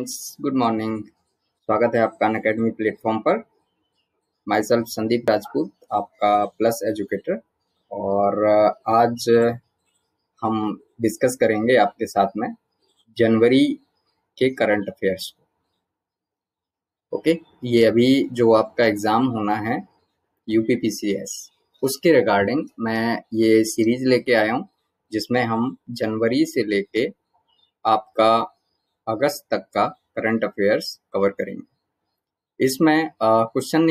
Friends, good morning. स्वागत है आपका अन अकेडमी प्लेटफॉर्म पर। माई सेल्फ संदीप राजपूत, आपका प्लस एजुकेटर, और आज हम डिस्कस करेंगे आपके साथ में जनवरी के करंट अफेयर्स को। ओके, ये अभी जो आपका एग्ज़ाम होना है यूपीपीसीएस, उसके रिगार्डिंग मैं ये सीरीज लेके आया हूँ जिसमें हम जनवरी से लेके आपका अगस्त तक का करंट अफेयर्स कवर करेंगे। इसमें क्वेश्चन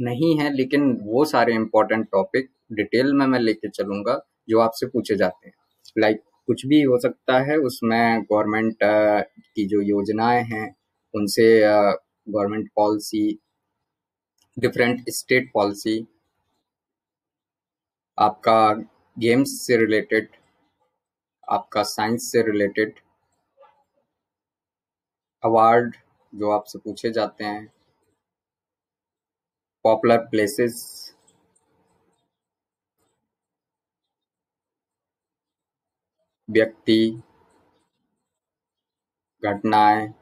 नहीं है, लेकिन वो सारे इम्पोर्टेंट टॉपिक डिटेल में मैं लेके चलूँगा जो आपसे पूछे जाते हैं। लाइक कुछ भी हो सकता है, उसमें गवर्नमेंट की जो योजनाएं हैं उनसे government policy, different state policy, आपका गेम्स से रिलेटेड, आपका साइंस से रिलेटेड, अवार्ड जो आपसे पूछे जाते हैं, पॉपुलर प्लेसेस, व्यक्ति, घटनाएं,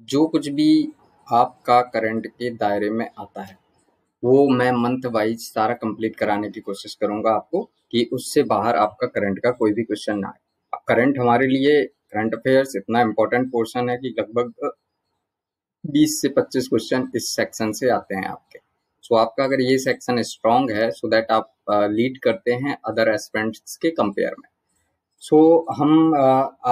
जो कुछ भी आपका करंट के दायरे में आता है वो मैं मंथ वाइज सारा कंप्लीट कराने की कोशिश करूंगा आपको, कि उससे बाहर आपका करंट का कोई भी क्वेश्चन ना आए। अब करंट हमारे लिए, करंट अफेयर्स इतना इम्पोर्टेंट पोर्शन है कि लगभग 20 से 25 क्वेश्चन इस सेक्शन से आते हैं आपके। तो आपका अगर ये सेक्शन स्ट्रांग है सो दैट आप लीड करते हैं अदर एस्पिरेंट्स के कंपेयर में। सो हम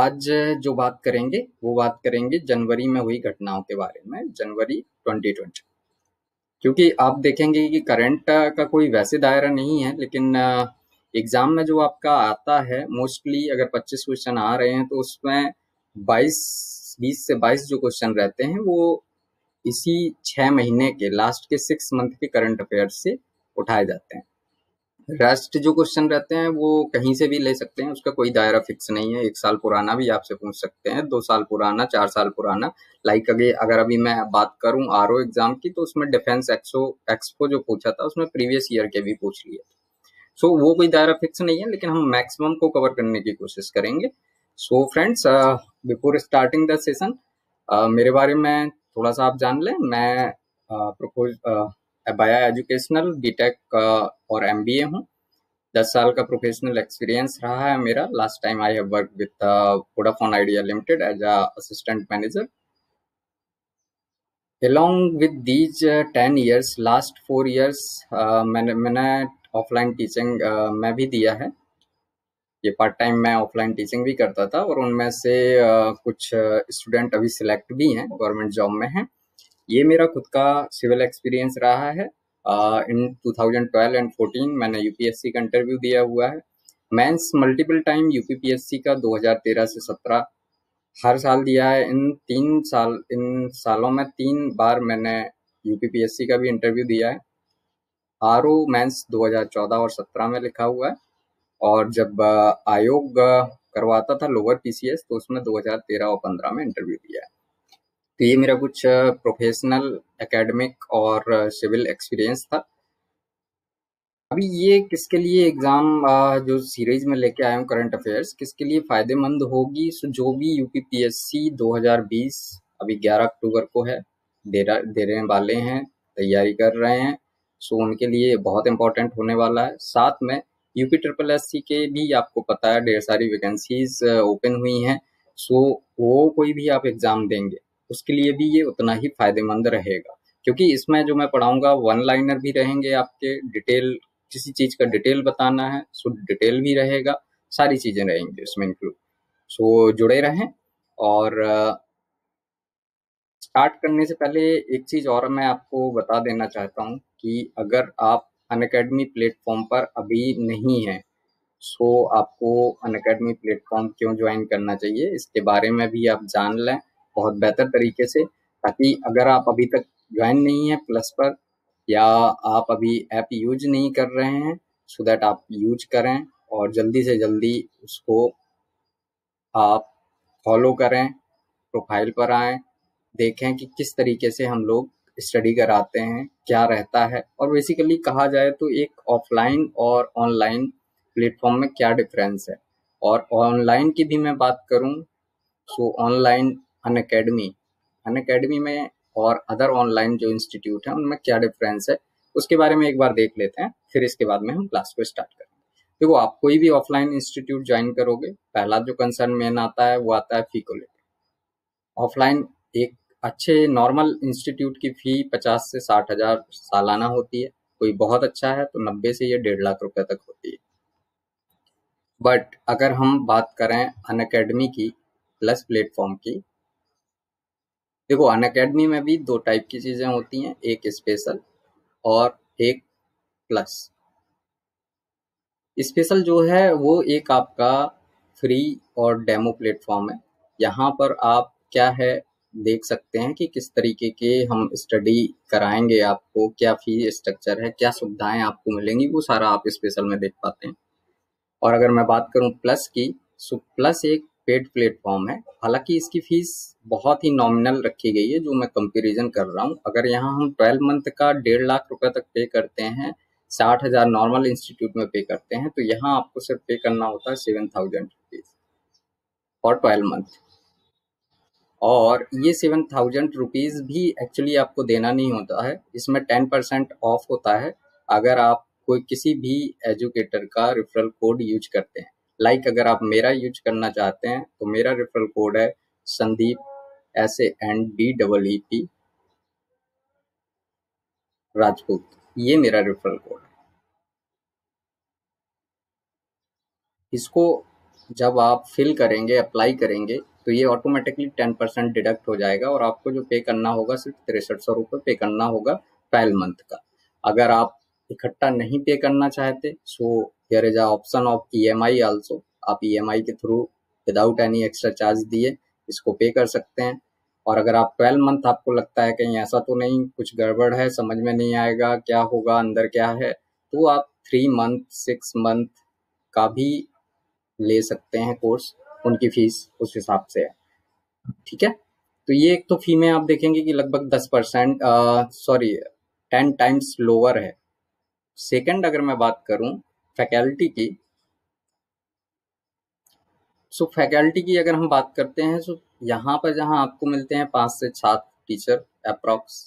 आज जो बात करेंगे वो बात करेंगे जनवरी में हुई घटनाओं के बारे में, जनवरी 2020। क्योंकि आप देखेंगे कि करंट का कोई वैसे दायरा नहीं है, लेकिन एग्जाम में जो आपका आता है मोस्टली, अगर 25 क्वेश्चन आ रहे हैं तो उसमें 20 से 22 जो क्वेश्चन रहते हैं वो इसी 6 महीने के, लास्ट के 6 मंथ के करंट अफेयर से उठाए जाते हैं। रेस्ट जो क्वेश्चन रहते हैं वो कहीं से भी ले सकते हैं, उसका कोई दायरा फिक्स नहीं है। 1 साल पुराना भी आपसे पूछ सकते हैं, 2 साल पुराना, 4 साल पुराना। लाइक अगर अभी मैं बात करूं आरओ एग्जाम की, तो उसमें डिफेंस एक्सपो जो पूछा था उसमें प्रीवियस ईयर के भी पूछ लिए थे। सो वो कोई दायरा फिक्स नहीं है, लेकिन हम मैक्सिमम को कवर करने की कोशिश करेंगे। So friends, before starting the session मेरे बारे में थोड़ा सा आप जान लें। मैं बाया एजुकेशनल बीटेक और एमबीए हूं। 10 साल का प्रोफेशनल एक्सपीरियंस रहा है मेरा। Last time I have work with Vodafone Idea limited as assistant manager. Along with these 10 years, last 4 years मैंने ऑफलाइन टीचिंग में भी दिया है। ये पार्ट टाइम मैं ऑफलाइन टीचिंग भी करता था, और उनमें से कुछ स्टूडेंट अभी सिलेक्ट भी हैं, गवर्नमेंट जॉब में हैं। ये मेरा खुद का सिविल एक्सपीरियंस रहा है। इन 2012 एंड 14 मैंने यूपीएससी का इंटरव्यू दिया हुआ है। मेंस मल्टीपल टाइम यूपीपीएससी का 2013 से 17 हर साल दिया है। इन सालों में 3 बार मैंने यूपीपीएससी का भी इंटरव्यू दिया है। आरओ मेंस 2014 और 17 में लिखा हुआ है, और जब आयोग करवाता था लोअर पीसीएस तो उसमें 2013 और 15 में इंटरव्यू दिया है। तो ये मेरा कुछ प्रोफेशनल, एकेडमिक और सिविल एक्सपीरियंस था। अभी ये किसके लिए एग्ज़ाम जो सीरीज में लेके आया हूँ करंट अफेयर्स, किसके लिए फ़ायदेमंद होगी? सो जो भी यूपीपीएससी 2020 अभी 11 अक्टूबर को है, देने वाले हैं, तैयारी कर रहे हैं, सो उनके लिए बहुत इम्पोर्टेंट होने वाला है। साथ में यूपीएसएससी के भी आपको पता है ढेर सारी वैकेंसीज ओपन हुई हैं, सो वो कोई भी आप एग्ज़ाम देंगे उसके लिए भी ये उतना ही फायदेमंद रहेगा। क्योंकि इसमें जो मैं पढ़ाऊँगा वन लाइनर भी रहेंगे आपके, डिटेल, किसी चीज़ का डिटेल बताना है सो डिटेल भी रहेगा, सारी चीज़ें रहेंगी इसमें इंक्लूड। सो जुड़े रहें। और स्टार्ट करने से पहले एक चीज़ और मैं आपको बता देना चाहता हूँ कि अगर आप अनअकैडमी प्लेटफॉर्म पर अभी नहीं है, सो आपको अनअकैडमी प्लेटफॉर्म क्यों ज्वाइन करना चाहिए इसके बारे में भी आप जान लें बहुत बेहतर तरीके से, ताकि अगर आप अभी तक ज्वाइन नहीं है प्लस पर, या आप अभी ऐप यूज नहीं कर रहे हैं, सो दैट आप यूज करें और जल्दी से जल्दी उसको आप फॉलो करें, प्रोफाइल पर आएँ, देखें कि किस तरीके से हम लोग स्टडी कराते हैं, क्या रहता है, और बेसिकली कहा जाए तो एक ऑफलाइन और ऑनलाइन प्लेटफॉर्म में क्या डिफरेंस है। और ऑनलाइन की भी मैं बात करूं तो ऑनलाइन अनअकैडमी में और अदर ऑनलाइन जो इंस्टीट्यूट है उनमें क्या डिफरेंस है उसके बारे में एक बार देख लेते हैं, फिर इसके बाद में हम क्लास को स्टार्ट करेंगे। देखो, आप कोई भी ऑफलाइन इंस्टीट्यूट ज्वाइन करोगे, पहला जो कंसर्न मेन आता है वो आता है फी को लेकर। ऑफलाइन एक अच्छे नॉर्मल इंस्टीट्यूट की फी 50 से 60 हज़ार सालाना होती है, कोई बहुत अच्छा है तो 90 से ये 1.5 लाख रुपए तक होती है। बट अगर हम बात करें अनअकैडमी की प्लस प्लेटफॉर्म की, देखो अनअकैडमी में भी दो टाइप की चीज़ें होती हैं, एक स्पेशल और एक प्लस। स्पेशल जो है वो एक आपका फ्री और डेमो प्लेटफॉर्म है। यहाँ पर आप क्या है देख सकते हैं कि किस तरीके के हम स्टडी कराएंगे, आपको क्या फी स्ट्रक्चर है, क्या सुविधाएं आपको मिलेंगी, वो सारा आप स्पेशल में देख पाते हैं। और अगर मैं बात करूं प्लस की, सो प्लस एक पेड प्लेटफॉर्म है। हालांकि इसकी फीस बहुत ही नॉमिनल रखी गई है जो मैं कंपेरिजन कर रहा हूं। अगर यहाँ हम 12 मंथ का 1.5 लाख रुपए तक पे करते हैं, 60 हज़ार नॉर्मल इंस्टीट्यूट में पे करते हैं, तो यहाँ आपको सिर्फ पे करना होता है 7,000 रुपीज़ और 12 मंथ। और ये 7,000 रुपीज़ भी एक्चुअली आपको देना नहीं होता है, इसमें 10% ऑफ होता है अगर आप कोई किसी भी एजुकेटर का रेफरल कोड यूज करते हैं। लाइक अगर आप मेरा यूज करना चाहते हैं तो मेरा रेफरल कोड है संदीप SANDEEP राजपूत, ये मेरा रेफरल कोड है। इसको जब आप फिल करेंगे, अप्लाई करेंगे, तो ये ऑटोमेटिकली 10% डिडक्ट हो जाएगा और आपको जो पे करना होगा सिर्फ 6300 रुपये पे करना होगा 12 मंथ का। अगर आप इकट्ठा नहीं पे करना चाहते, so here is a option of EMI also. आप EMI के through without any extra charge दिए इसको पे कर सकते हैं। और अगर आप 12 मंथ आपको लगता है कहीं ऐसा तो नहीं, कुछ गड़बड़ है, समझ में नहीं आएगा क्या होगा अंदर क्या है, तो आप 3 मंथ 6 मंथ का भी ले सकते हैं कोर्स, उनकी फीस उस हिसाब से है। ठीक है, तो ये एक तो फी में आप देखेंगे कि लगभग 10 टाइम्स लोअर है। सेकंड, अगर मैं बात करूं फैकल्टी की, सो फैकल्टी की अगर हम बात करते हैं तो यहाँ पर जहाँ आपको मिलते हैं 5 से 7 teacher approx.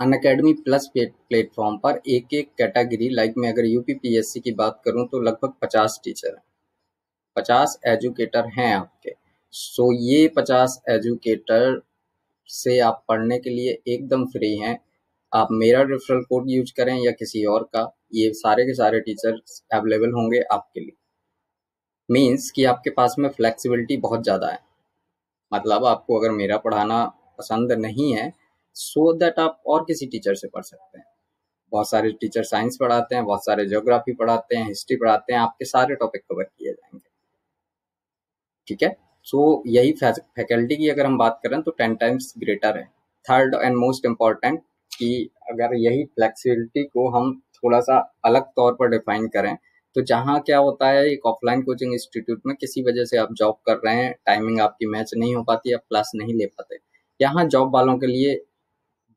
Unacademy plus platform पर एक एक कैटेगरी, लाइक मैं अगर UPPSC की बात करूं तो लगभग 50 टीचर हैं, 50 एजुकेटर हैं आपके। सो ये 50 एजुकेटर से आप पढ़ने के लिए एकदम फ्री हैं। आप मेरा रेफरल कोड यूज करें या किसी और का, ये सारे के सारे टीचर्स अवेलेबल होंगे आपके लिए। मीन्स कि आपके पास में फ्लेक्सिबिलिटी बहुत ज़्यादा है। मतलब आपको अगर मेरा पढ़ाना पसंद नहीं है, सो दैट आप और किसी टीचर से पढ़ सकते हैं। बहुत सारे टीचर साइंस पढ़ाते हैं, बहुत सारे ज्योग्राफी पढ़ाते हैं, हिस्ट्री पढ़ाते हैं, आपके सारे टॉपिक कवर किए जाएंगे। ठीक है, सो यही फैकल्टी की अगर हम बात करें तो 10 टाइम्स ग्रेटर है। थर्ड एंड मोस्ट इम्पॉर्टेंट कि अगर यही फ्लेक्सिबिलिटी को हम थोड़ा सा अलग तौर पर डिफाइन करें तो जहाँ क्या होता है, एक ऑफलाइन कोचिंग इंस्टीट्यूट में किसी वजह से आप जॉब कर रहे हैं, टाइमिंग आपकी मैच नहीं हो पाती, आप क्लास नहीं ले पाते, यहाँ जॉब वालों के लिए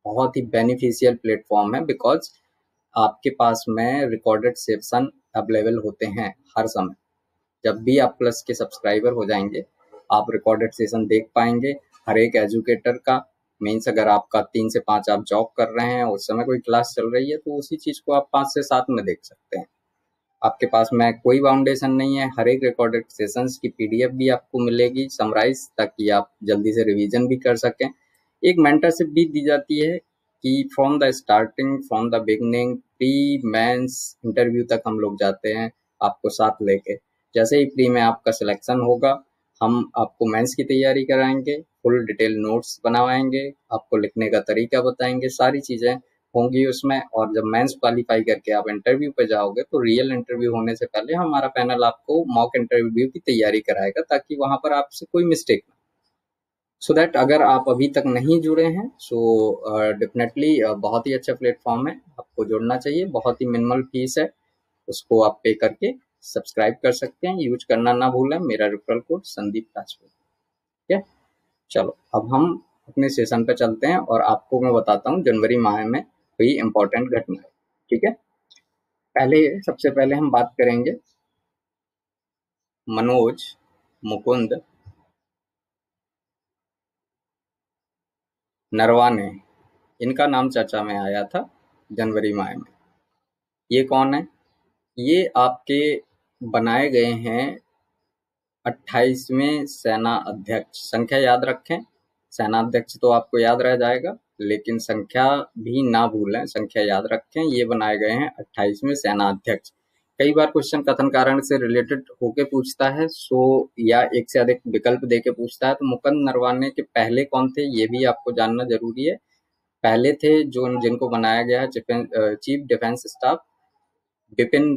बहुत ही बेनिफिशियल प्लेटफॉर्म है। बिकॉज आपके पास में रिकॉर्डेड सेशन अवेलेबल होते हैं हर समय। जब भी आप प्लस के सब्सक्राइबर हो जाएंगे, आप रिकॉर्डेड सेशन देख पाएंगे हर एक एजुकेटर का। मीन्स अगर आपका 3 से 5 आप जॉब कर रहे हैं, उस समय कोई क्लास चल रही है, तो उसी चीज़ को आप 5 से 7 में देख सकते हैं। आपके पास में कोई बाउंडेशन नहीं है। हर एक रिकॉर्डेड सेशंस की PDF भी आपको मिलेगी समराइज, ताकि आप जल्दी से रिवीजन भी कर सकें। एक मेंटरशिप भी दी जाती है कि from the starting, from the beginning, pre mains interview तक हम लोग जाते हैं आपको साथ लेके। जैसे ही प्री में आपका सिलेक्शन होगा, हम आपको मेंस की तैयारी कराएंगे, फुल डिटेल नोट्स बनवाएंगे, आपको लिखने का तरीका बताएंगे, सारी चीज़ें होंगी उसमें। और जब मेंस क्वालिफाई करके आप इंटरव्यू पर जाओगे तो रियल इंटरव्यू होने से पहले हमारा पैनल आपको मॉक इंटरव्यू की तैयारी कराएगा, ताकि वहाँ पर आपसे कोई मिस्टेक ना। सो दैट अगर आप अभी तक नहीं जुड़े हैं, सो डेफिनेटली बहुत ही अच्छा प्लेटफॉर्म है, आपको जुड़ना चाहिए। बहुत ही मिनिमल फीस है, उसको आप पे करके सब्सक्राइब कर सकते हैं। यूज करना ना भूलें, मेरा रेफरल कोड संदीप राजपूत। ठीक है, चलो अब हम अपने सेशन पे चलते हैं और आपको मैं बताता हूँ जनवरी माह में हुई इम्पोर्टेंट घटनाएं। ठीक है, पहले सबसे पहले हम बात करेंगे मनोज मुकुंद नरवाने, इनका नाम चर्चा में आया था जनवरी माह में। ये कौन है? ये आपके बनाए गए हैं 28वें सेना अध्यक्ष। संख्या याद रखें, सेना अध्यक्ष तो आपको याद रह जाएगा, लेकिन संख्या भी ना भूलें, संख्या याद रखें। ये बनाए गए हैं 28वें सेना अध्यक्ष। कई बार क्वेश्चन कथन कारण से रिलेटेड होके पूछता है, सो या एक से अधिक विकल्प देके पूछता है। तो मुकुंद नरवाने के पहले कौन थे ये भी आपको जानना जरूरी है। पहले थे जो जिनको बनाया गया है chief defence staff Bipin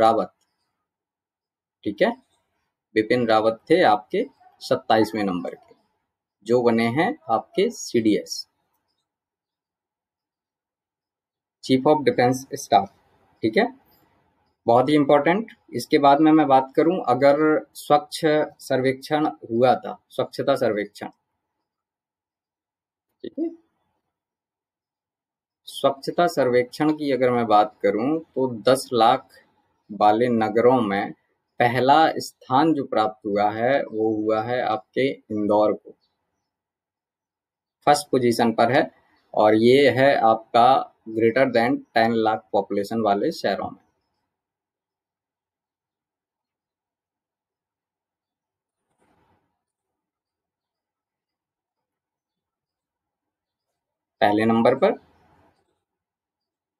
Rawat, ठीक है, बिपिन रावत थे आपके 27वें नंबर के, जो बने हैं आपके CDS chief of defence staff, ठीक है, बहुत ही इम्पोर्टेंट। इसके बाद में मैं बात करूं, अगर स्वच्छ सर्वेक्षण हुआ था, स्वच्छता सर्वेक्षण, ठीक है, स्वच्छता सर्वेक्षण की अगर मैं बात करूं तो 10 लाख वाले नगरों में पहला स्थान जो प्राप्त हुआ है वो हुआ है आपके इंदौर को, फर्स्ट पोजीशन पर है, और ये है आपका ग्रेटर देन 10 लाख पॉपुलेशन वाले शहरों में। पहले नंबर पर,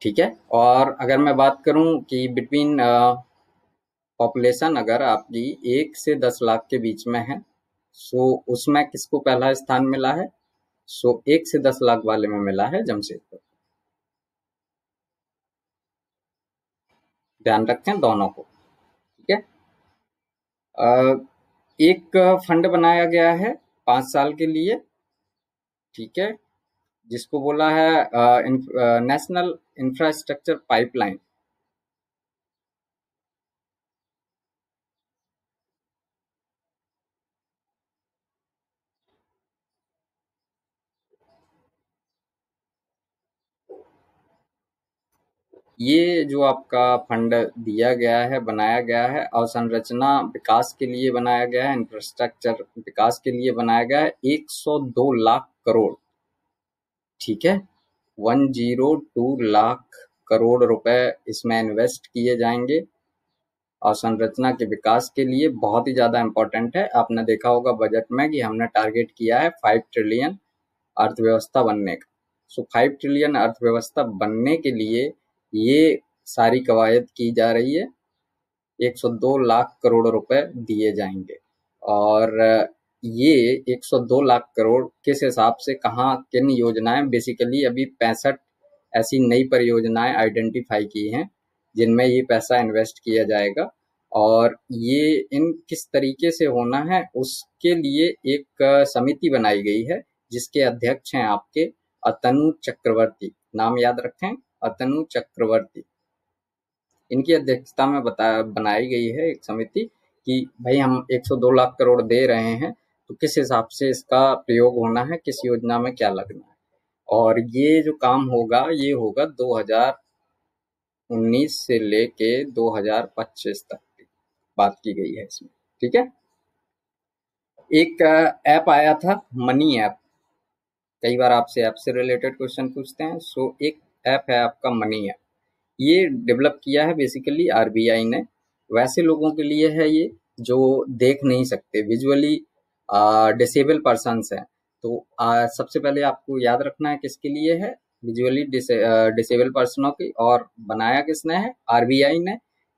ठीक है। और अगर मैं बात करूं कि बिटवीन पॉपुलेशन अगर आपकी 1 से 10 लाख के बीच में है, सो उसमें किसको पहला स्थान मिला है? सो 1 से 10 लाख वाले में मिला है जमशेदपुर। ध्यान रखें दोनों को, ठीक है। एक फंड बनाया गया है 5 साल के लिए, ठीक है, जिसको बोला है नेशनल इंफ्रास्ट्रक्चर पाइपलाइन, ये जो आपका फंड दिया गया है, बनाया गया है, अवसंरचना विकास के लिए बनाया गया है, इंफ्रास्ट्रक्चर विकास के लिए बनाया गया है 102 लाख करोड़, ठीक है, 102 लाख करोड़ रुपए इसमें इन्वेस्ट किए जाएंगे अवसंरचना के विकास के लिए। बहुत ही ज्यादा इम्पोर्टेंट है। आपने देखा होगा बजट में कि हमने टारगेट किया है 5 ट्रिलियन अर्थव्यवस्था बनने का। सो 5 ट्रिलियन अर्थव्यवस्था बनने के लिए ये सारी कवायद की जा रही है। 102 लाख करोड़ रुपए दिए जाएंगे, और ये 102 लाख करोड़ किस हिसाब से, कहाँ, किन योजनाएं, बेसिकली अभी 65 ऐसी नई परियोजनाएं आइडेंटिफाई की हैं जिनमें ये पैसा इन्वेस्ट किया जाएगा, और ये इन किस तरीके से होना है उसके लिए एक समिति बनाई गई है जिसके अध्यक्ष हैं आपके अतनु चक्रवर्ती, नाम याद रखें, अतनु चक्रवर्ती। इनकी अध्यक्षता में बनाई गई है एक समिति कि भाई हम 102 लाख करोड़ दे रहे हैं तो किस हिसाब से इसका प्रयोग होना है, किस योजना में क्या लगना है। और ये जो काम होगा ये होगा 2019 से लेके 2025 तक की बात की गई है इसमें, ठीक है। एक ऐप आया था मनी ऐप, कई बार आपसे ऐप से रिलेटेड क्वेश्चन पूछते हैं। सो एक ऐप है आपका मनी ऐप, ये डेवलप किया है बेसिकली आरबीआई ने, वैसे लोगों के लिए है ये जो देख नहीं सकते, विजुअली डिसेबल पर्सनस हैं। तो सबसे पहले आपको याद रखना है किसके लिए है, विजुअली डिसेबल पर्सनों की, और बनाया किसने है, आरबीआई ने।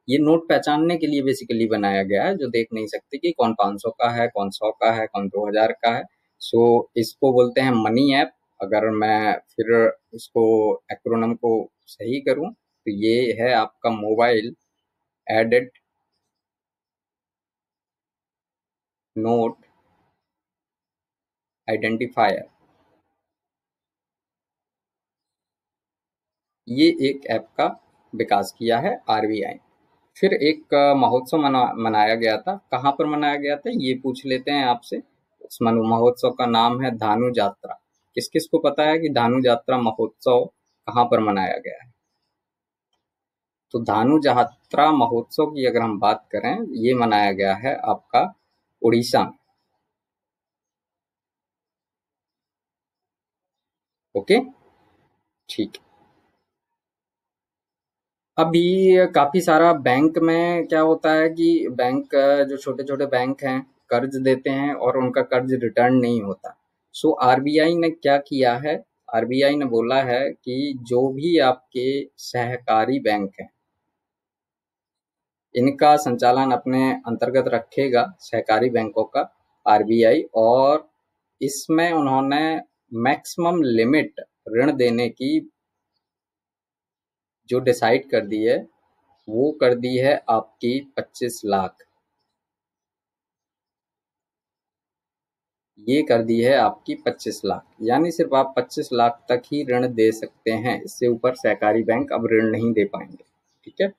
ये नोट पहचानने के लिए बेसिकली बनाया गया है, जो देख नहीं सकते कि कौन 500 का है, कौन 100 का है, कौन 2000 का है। सो इसको बोलते हैं मनी ऐप। अगर मैं फिर इसको एक्रोनम को सही करूं तो ये है आपका मोबाइल एडेड नोट आइडेंटिफायर। ये एक ऐप का विकास किया है आरबीआई। फिर एक महोत्सव मनाया गया था, कहाँ पर मनाया गया था ये पूछ लेते हैं आपसे। उस महोत्सव का नाम है धानु यात्रा। किस किस को पता है कि धानु यात्रा महोत्सव कहाँ पर मनाया गया है? तो धानु यात्रा महोत्सव की अगर हम बात करें, ये मनाया गया है आपका उड़ीसा में। ओके, ठीक। अभी काफी सारा बैंक में क्या होता है कि बैंक, जो छोटे छोटे बैंक हैं, कर्ज देते हैं और उनका कर्ज रिटर्न नहीं होता। सो आरबीआई ने क्या किया है, आरबीआई ने बोला है कि जो भी आपके सहकारी बैंक हैं, इनका संचालन अपने अंतर्गत रखेगा सहकारी बैंकों का आरबीआई, और इसमें उन्होंने मैक्सिमम लिमिट ऋण देने की जो डिसाइड कर दी है वो कर दी है आपकी 25 लाख, ये कर दी है आपकी 25 लाख, यानी सिर्फ आप 25 लाख तक ही ऋण दे सकते हैं, इससे ऊपर सहकारी बैंक अब ऋण नहीं दे पाएंगे। ठीक है,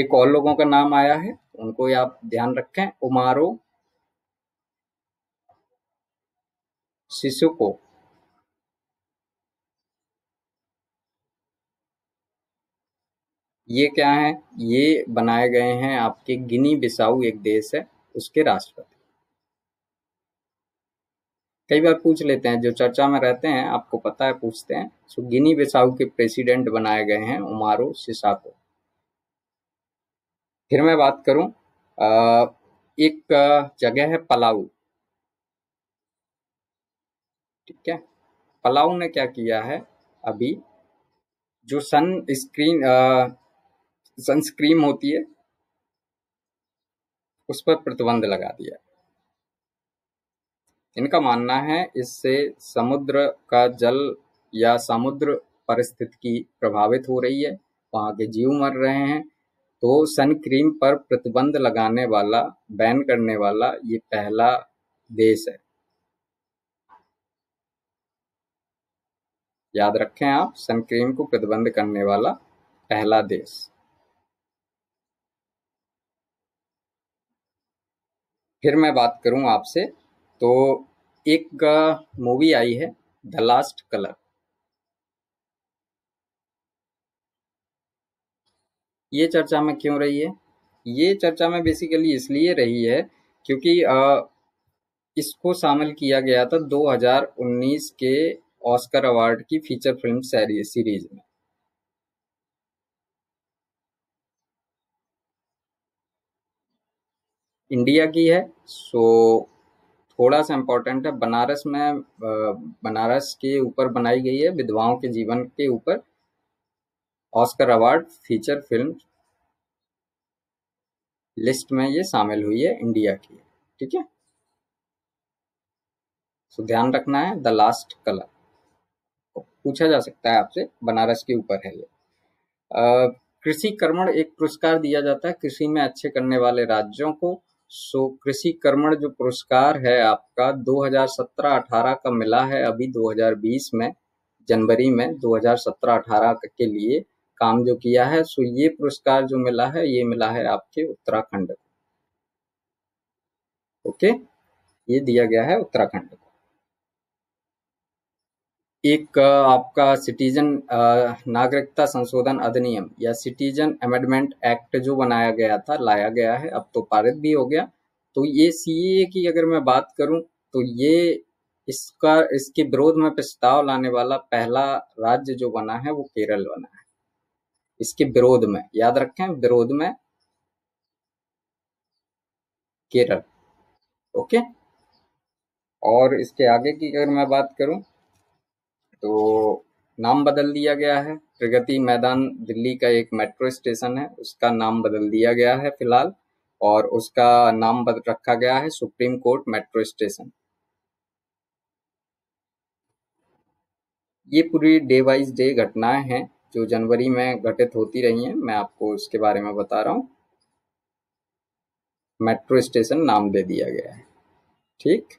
एक और लोगों का नाम आया है, उनको आप ध्यान रखें, उमारो सिसोको, ये क्या है, ये बनाए गए हैं आपके गिनी बिसाऊ, एक देश है, उसके राष्ट्रपति। कई बार पूछ लेते हैं, जो चर्चा में रहते हैं आपको पता है, पूछते हैं। सो गिनी बिसाऊ के प्रेसिडेंट बनाए गए हैं उमारो सिसोको। फिर मैं बात करूं, एक जगह है पलाऊ। ठीक है, पलाऊ ने क्या किया है, अभी जो सनस्क्रीन होती है उस पर प्रतिबंध लगा दिया। इनका मानना है इससे समुद्र का जल या समुद्र परिस्थितिकी प्रभावित हो रही है, वहां के जीव मर रहे हैं, तो सन क्रीम पर प्रतिबंध लगाने वाला, बैन करने वाला ये पहला देश है। याद रखें आप, सन क्रीम को प्रतिबंध करने वाला पहला देश। फिर मैं बात करूं आपसे, तो एक मूवी आई है द लास्ट कलर, ये चर्चा में क्यों रही है, ये चर्चा में बेसिकली इसलिए रही है क्योंकि इसको शामिल किया गया था 2019 के ऑस्कर अवार्ड की फीचर फिल्म सीरीज में। इंडिया की है, सो थोड़ा सा इम्पोर्टेंट है। बनारस में, बनारस के ऊपर बनाई गई है, विधवाओं के जीवन के ऊपर Oscar award feature film list में ये शामिल हुई है, इंडिया की है। ठीक है, सो ध्यान रखना है द लास्ट कलर, पूछा जा सकता है आपसे, बनारस के ऊपर है ये। कृषि कर्मण एक पुरस्कार दिया जाता है कृषि में अच्छे करने वाले राज्यों को। सो कृषि कर्मण जो पुरस्कार है आपका 2017-18 का मिला है, अभी 2020 में जनवरी में 2017-18 के लिए काम जो किया है, सो ये पुरस्कार जो मिला है, ये मिला है आपके उत्तराखंड को। ओके, ये दिया गया है उत्तराखंड को। एक आपका सिटीजन, नागरिकता संशोधन अधिनियम या सिटीजन अमेंडमेंट एक्ट जो बनाया गया था, लाया गया है, अब तो पारित भी हो गया। तो ये सीए की अगर मैं बात करूं, तो ये इसके विरोध में प्रस्ताव लाने वाला पहला राज्य जो बना है वो केरल बना है, इसके विरोध में। याद रखें, विरोध में केरल। ओके, और इसके आगे की अगर मैं बात करूं, तो नाम बदल दिया गया है, प्रगति मैदान दिल्ली का एक मेट्रो स्टेशन है, उसका नाम बदल दिया गया है फिलहाल, और उसका नाम रखा गया है सुप्रीम कोर्ट मेट्रो स्टेशन। ये पूरी डे वाइज डे घटनाएं हैं जो जनवरी में घटित होती रही हैं, मैं आपको उसके बारे में बता रहा हूँ। मेट्रो स्टेशन नाम दे दिया गया है। ठीक,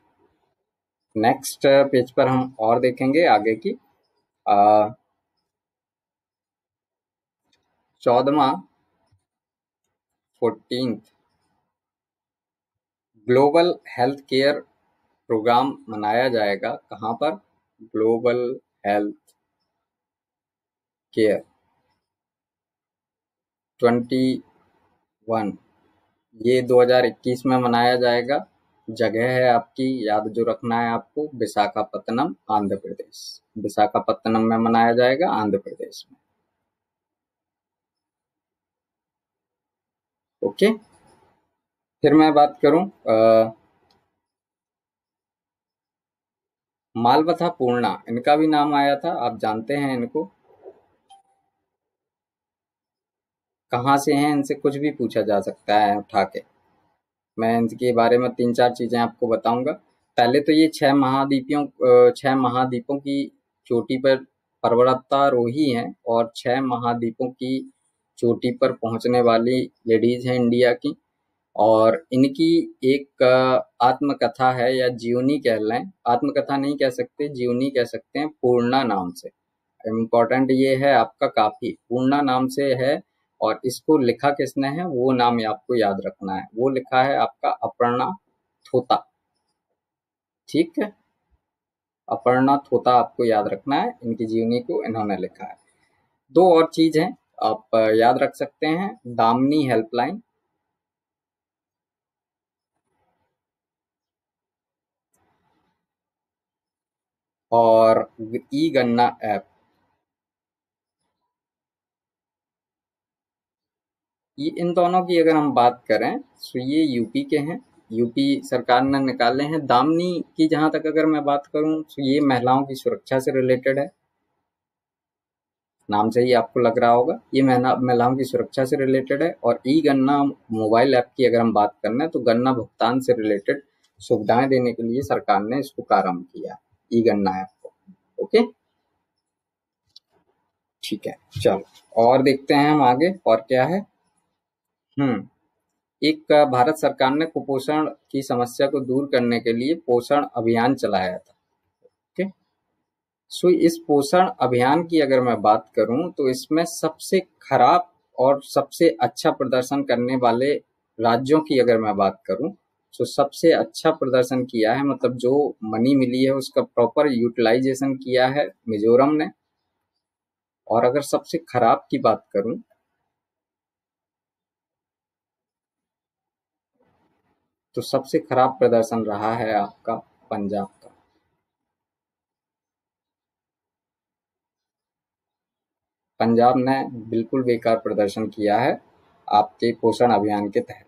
नेक्स्ट पेज पर हम और देखेंगे आगे की। 14 ग्लोबल हेल्थ केयर प्रोग्राम मनाया जाएगा, कहाँ पर, ग्लोबल हेल्थ केयर 21 ये 2021 में मनाया जाएगा। जगह है आपकी याद जो रखना है आपको, विशाखापत्तनम आंध्र प्रदेश। विशाखापत्तनम में मनाया जाएगा आंध्र प्रदेश में। ओके, फिर मैं बात करूं मालवथा पूर्णा, इनका भी नाम आया था, आप जानते हैं इनको, कहाँ से हैं, इनसे कुछ भी पूछा जा सकता है उठा के। मैं इनके बारे में 3-4 चीज़ें आपको बताऊंगा। पहले तो ये 6 महाद्वीपों की चोटी पर पर्वतारोही हैं और 6 महाद्वीपों की चोटी पर पहुंचने वाली लेडीज़ हैं इंडिया की। और इनकी एक आत्मकथा है या जीवनी कह लें, आत्मकथा नहीं कह सकते, जीवनी कह सकते हैं, पूर्णा नाम से। इम्पोर्टेंट ये है आपका काफ़ी, पूर्णा नाम से है और इसको लिखा किसने है वो नाम आपको याद रखना है। वो लिखा है आपका अपर्णा थोता, ठीक है, अपर्णा थोता आपको याद रखना है। इनकी जीवनी को इन्होंने लिखा है। 2 और चीज हैं आप याद रख सकते हैं, दामिनी हेल्पलाइन, और ई-गन्ना ऐप। इन दोनों की अगर हम बात करें तो ये यूपी के हैं, यूपी सरकार ने निकाले हैं। दामिनी की जहाँ तक अगर मैं बात करूँ तो ये महिलाओं की सुरक्षा से रिलेटेड है, नाम से ही आपको लग रहा होगा ये महिलाओं की सुरक्षा से रिलेटेड है। और ई-गन्ना मोबाइल ऐप की अगर हम बात करें तो गन्ना भुगतान से रिलेटेड सुविधाएं देने के लिए सरकार ने इसको प्रारंभ किया, ई-गन्ना ऐप को। ओके, ठीक है, चलो और देखते हैं हम आगे और क्या है। एक भारत सरकार ने कुपोषण की समस्या को दूर करने के लिए पोषण अभियान चलाया था। ओके, सो इस पोषण अभियान की अगर मैं बात करूं तो इसमें सबसे खराब और सबसे अच्छा प्रदर्शन करने वाले राज्यों की अगर मैं बात करूं तो सबसे अच्छा प्रदर्शन किया है, मतलब जो मनी मिली है उसका प्रॉपर यूटिलाइजेशन किया है, मिजोरम ने। और अगर सबसे खराब की बात करूं तो सबसे खराब प्रदर्शन रहा है आपका पंजाब का। पंजाब ने बिल्कुल बेकार प्रदर्शन किया है आपके पोषण अभियान के तहत।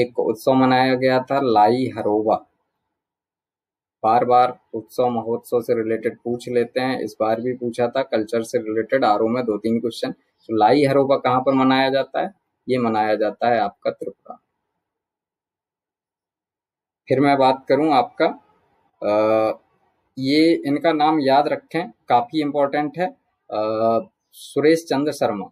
एक उत्सव मनाया गया था लाई हरोबा, बार बार उत्सव महोत्सव से रिलेटेड पूछ लेते हैं, इस बार भी पूछा था कल्चर से रिलेटेड, आरओ में 2-3 क्वेश्चन। तो लाई हरोबा कहाँ पर मनाया जाता है, ये मनाया जाता है आपका त्रिपुरा। फिर मैं बात करूं आपका ये इनका नाम याद रखें, काफ़ी इम्पोर्टेंट है, सुरेश चंद्र शर्मा।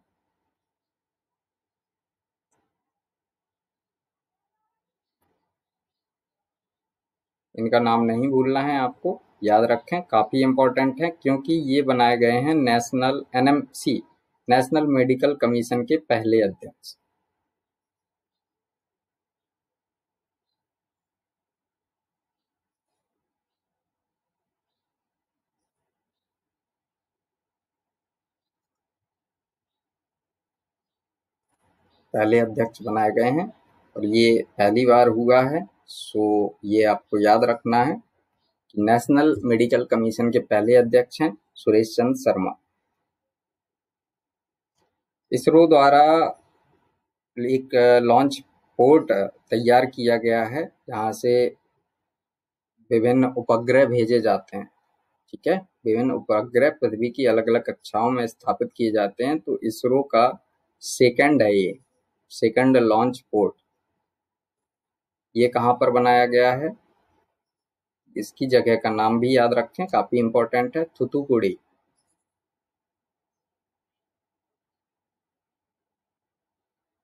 इनका नाम नहीं भूलना है आपको, याद रखें, काफ़ी इम्पोर्टेंट है क्योंकि ये बनाए गए हैं national NMC, national medical commission के पहले अध्यक्ष। पहले अध्यक्ष बनाए गए हैं और ये पहली बार हुआ है, सो ये आपको याद रखना है कि नेशनल मेडिकल कमीशन के पहले अध्यक्ष हैं सुरेश चंद्र शर्मा। इसरो द्वारा एक लॉन्च पोर्ट तैयार किया गया है जहाँ से विभिन्न उपग्रह भेजे जाते हैं, ठीक है, विभिन्न उपग्रह पृथ्वी की अलग अलग कक्षाओं में स्थापित किए जाते हैं। तो इसरो का 2nd है ये, 2nd लॉन्च पोर्ट। ये कहाँ पर बनाया गया है, इसकी जगह का नाम भी याद रखें, काफी इंपॉर्टेंट है, थुतुकुड़ी।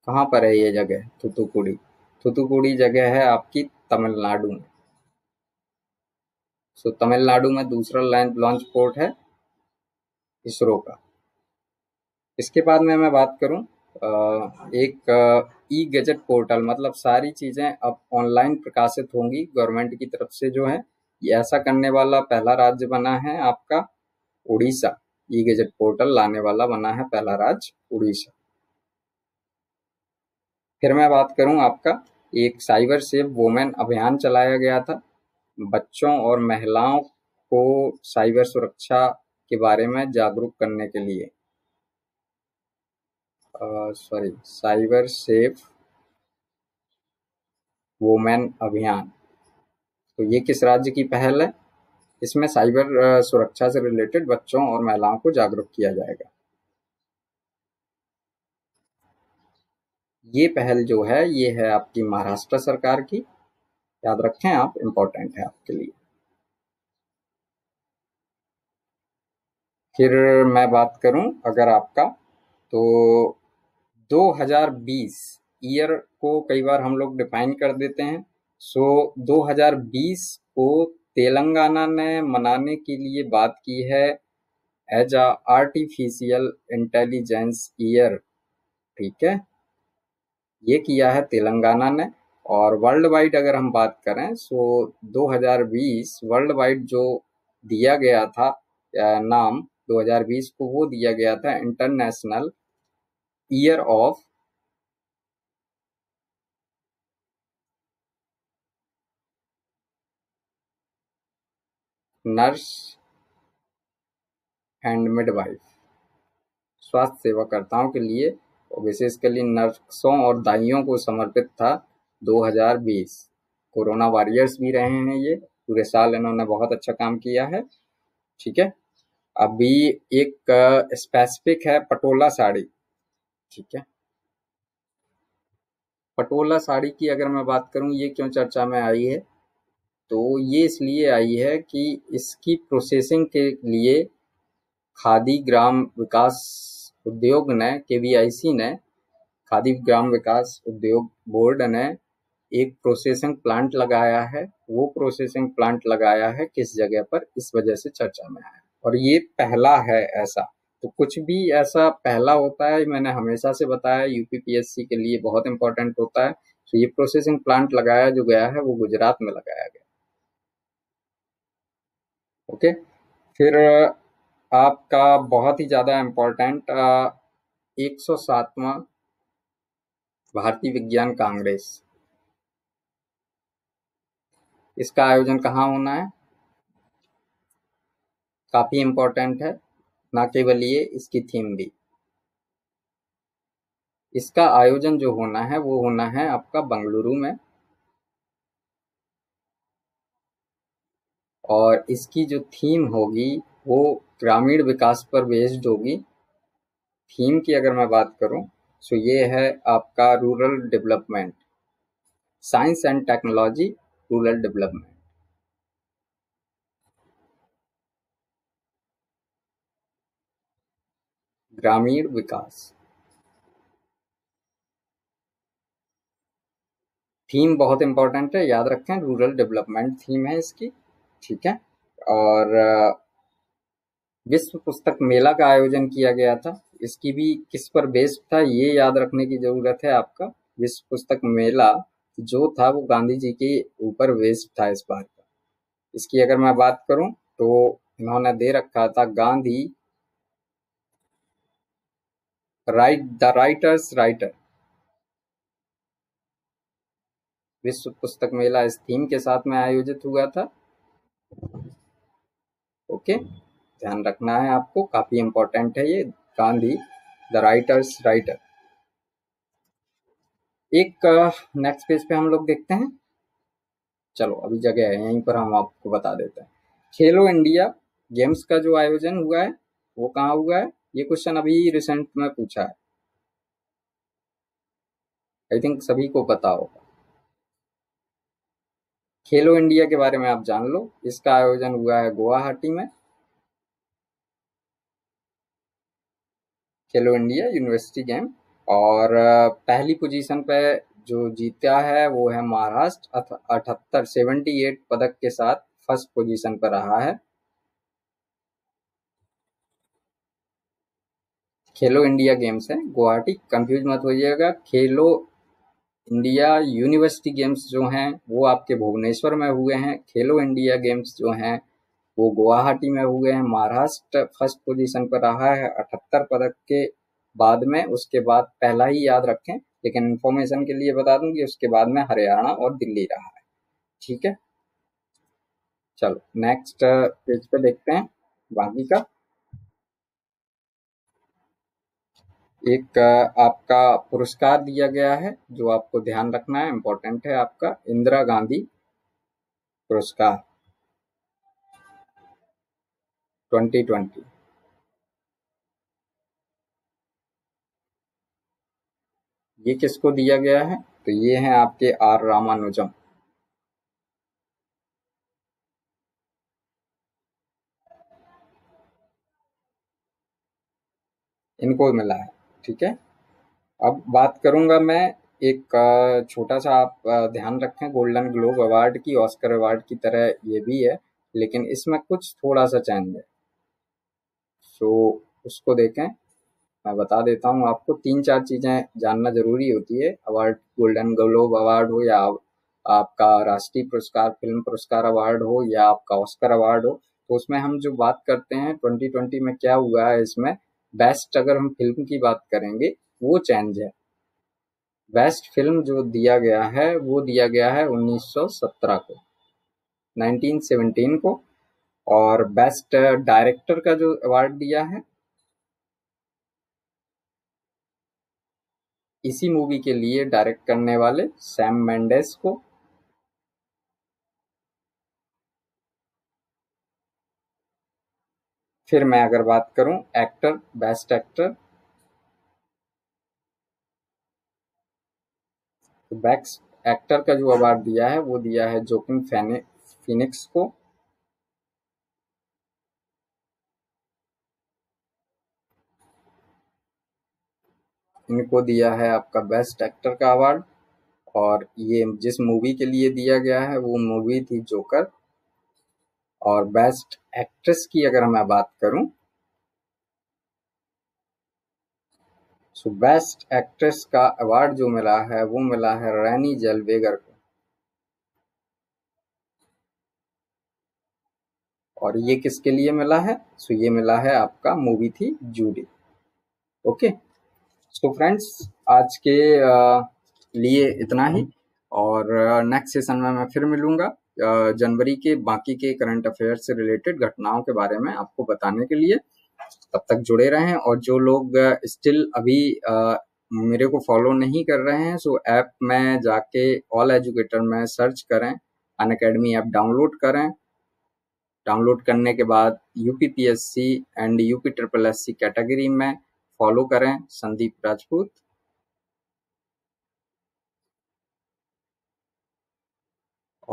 कहाँ पर है ये जगह, थुतुकुड़ी। थुतुकुड़ी जगह है आपकी तमिलनाडु में। सो तमिलनाडु में दूसरा लॉन्च पोर्ट है इसरो का। इसके बाद में मैं बात करूं एक ई-गज़ेट पोर्टल, मतलब सारी चीज़ें अब ऑनलाइन प्रकाशित होंगी गवर्नमेंट की तरफ से जो है, ये ऐसा करने वाला पहला राज्य बना है आपका उड़ीसा। ई-गज़ेट पोर्टल लाने वाला बना है पहला राज्य उड़ीसा। फिर मैं बात करूं आपका एक साइबर सेफ वोमेन अभियान चलाया गया था, बच्चों और महिलाओं को साइबर सुरक्षा के बारे में जागरूक करने के लिए। साइबर सेफ वोमेन अभियान, तो ये किस राज्य की पहल है? इसमें साइबर सुरक्षा से रिलेटेड बच्चों और महिलाओं को जागरूक किया जाएगा। ये पहल जो है ये है आपकी महाराष्ट्र सरकार की, याद रखें आप, इम्पोर्टेंट है आपके लिए। फिर मैं बात करूं अगर आपका, तो 2020 ईयर को कई बार हम लोग डिफाइन कर देते हैं। सो 2020 को तेलंगाना ने मनाने के लिए बात की है as a artificial intelligence year, ठीक है, ये किया है तेलंगाना ने। और वर्ल्ड वाइड अगर हम बात करें सो 2020 वर्ल्ड वाइड जो दिया गया था नाम 2020 को वो दिया गया था international year of nurse and midwife, स्वास्थ्य सेवाकर्ताओं के लिए विशेष के लिए नर्सों और दाइयों को समर्पित था 2020। कोरोना वॉरियर्स भी रहे हैं ये, पूरे साल इन्होंने बहुत अच्छा काम किया है, ठीक है। अभी एक स्पेसिफिक है पटोला साड़ी, ठीक है। पटोला साड़ी की अगर मैं बात करूं ये क्यों चर्चा में आई है, तो ये इसलिए आई है कि इसकी प्रोसेसिंग के लिए खादी ग्राम विकास उद्योग ने, KVIC ने, खादी ग्राम विकास उद्योग बोर्ड ने एक प्रोसेसिंग प्लांट लगाया है। वो प्रोसेसिंग प्लांट लगाया है किस जगह पर, इस वजह से चर्चा में आया। और ये पहला है ऐसा, तो कुछ भी ऐसा पहला होता है, मैंने हमेशा से बताया यूपीपीएससी के लिए बहुत इंपॉर्टेंट होता है। तो ये प्रोसेसिंग प्लांट लगाया जो गया है वो गुजरात में लगाया गया, ओके। फिर आपका बहुत ही ज्यादा इम्पोर्टेंट 107वां भारतीय विज्ञान कांग्रेस, इसका आयोजन कहाँ होना है, काफी इम्पोर्टेंट है, ना केवल ये इसकी थीम भी। इसका आयोजन जो होना है वो होना है आपका बेंगलुरु में, और इसकी जो थीम होगी वो ग्रामीण विकास पर बेस्ड होगी। थीम की अगर मैं बात करूं सो ये है आपका rural development, science and technology, rural development. ग्रामीण विकास थीम बहुत इंपॉर्टेंट है, याद रखें, रूरल डेवलपमेंट थीम है इसकी, ठीक है। और विश्व पुस्तक मेला का आयोजन किया गया था, इसकी भी किस पर बेस्ड था ये याद रखने की जरूरत है। आपका विश्व पुस्तक मेला जो था वो गांधी जी के ऊपर बेस्ड था इस बार का। इसकी अगर मैं बात करूं तो इन्होंने दे रखा था गांधी द राइटर्स राइटर। विश्व पुस्तक मेला इस थीम के साथ में आयोजित हुआ था, ओके, ध्यान रखना है आपको, काफी इंपॉर्टेंट है ये, गांधी द राइटर्स राइटर। एक नेक्स्ट पेज पे हम लोग देखते हैं, चलो अभी जगह है यहीं पर हम आपको बता देते हैं। खेलो इंडिया गेम्स का जो आयोजन हुआ है वो कहाँ हुआ है, ये क्वेश्चन अभी रिसेंट में पूछा है, आई थिंक सभी को पता होगा। खेलो इंडिया के बारे में आप जान लो, इसका आयोजन हुआ है गुवाहाटी में। खेलो इंडिया यूनिवर्सिटी गेम, और पहली पोजीशन पे जो जीता है वो है महाराष्ट्र, 78 पदक के साथ फर्स्ट पोजीशन पर रहा है। खेलो इंडिया गेम्स है गुवाहाटी, कंफ्यूज मत होइएगा। खेलो इंडिया यूनिवर्सिटी गेम्स जो हैं वो आपके भुवनेश्वर में हुए हैं, खेलो इंडिया गेम्स जो हैं वो गुवाहाटी में हुए हैं। महाराष्ट्र फर्स्ट पोजीशन पर रहा है 78 पदक के बाद में, उसके बाद पहला ही याद रखें लेकिन इन्फॉर्मेशन के लिए बता दूं कि उसके बाद में हरियाणा और दिल्ली रहा है। ठीक है, चलो नेक्स्ट पेज पे देखते हैं बाकी का। एक आपका पुरस्कार दिया गया है जो आपको ध्यान रखना है, इम्पोर्टेंट है आपका इंदिरा गांधी पुरस्कार 2020। ये किसको दिया गया है? तो ये है आपके आर रामानुजम। इनको मिला है। ठीक है, अब बात करूंगा मैं एक छोटा सा, आप ध्यान रखें, गोल्डन ग्लोब अवार्ड की, ऑस्कर अवार्ड की तरह ये भी है लेकिन इसमें कुछ थोड़ा सा चेंज है। सो उसको देखें, मैं बता देता हूँ आपको। तीन चार चीज़ें जानना जरूरी होती है, अवार्ड, गोल्डन ग्लोब अवार्ड हो या आपका राष्ट्रीय पुरस्कार फिल्म पुरस्कार अवार्ड हो या आपका ऑस्कर अवार्ड हो। तो उसमें हम जो बात करते हैं 2020 में क्या हुआ है, इसमें बेस्ट, अगर हम फिल्म की बात करेंगे, वो चेंज है। बेस्ट फिल्म जो दिया गया है वो दिया गया है 1917 को, 1917 को। और बेस्ट डायरेक्टर का जो अवार्ड दिया है इसी मूवी के लिए डायरेक्ट करने वाले सैम मेंडेस को, फिर मैं अगर बात करूं एक्टर, बेस्ट एक्टर, तो बेस्ट एक्टर का जो अवार्ड दिया है वो दिया है जोकिन फीनिक्स को। इनको दिया है आपका बेस्ट एक्टर का अवार्ड। और ये जिस मूवी के लिए दिया गया है वो मूवी थी जोकर। और बेस्ट एक्ट्रेस की अगर मैं बात करूं, सो बेस्ट एक्ट्रेस का अवार्ड जो मिला है वो मिला है रैनी जलवेगर को। और ये किसके लिए मिला है? सो ये मिला है आपका, मूवी थी जूडी। ओके, सो फ्रेंड्स आज के लिए इतना ही, और नेक्स्ट सेशन में मैं फिर मिलूंगा जनवरी के बाकी के करंट अफेयर्स से रिलेटेड घटनाओं के बारे में आपको बताने के लिए। तब तक जुड़े रहें, और जो लोग स्टिल अभी मेरे को फॉलो नहीं कर रहे हैं, सो ऐप में जाके ऑल एजुकेटर में सर्च करें, अनअकैडमी ऐप डाउनलोड करें। डाउनलोड करने के बाद यूपीपीएससी एंड यूपीएसएससी कैटेगरी में फॉलो करें Sandeep Rajput.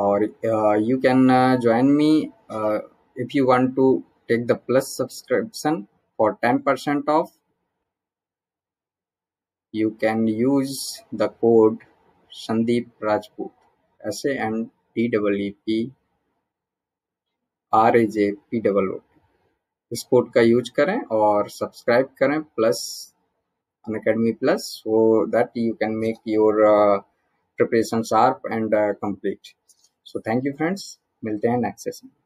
or you can join me if you want to take the plus subscription for 10% off. You can use the code Sandeep Rajpoot, SANDEEP RAJPOOT। इस code का use करें और subscribe करें plus Unacademy plus, so that you can make your preparation sharp and complete. So thank you friends, मिलते हैं next session.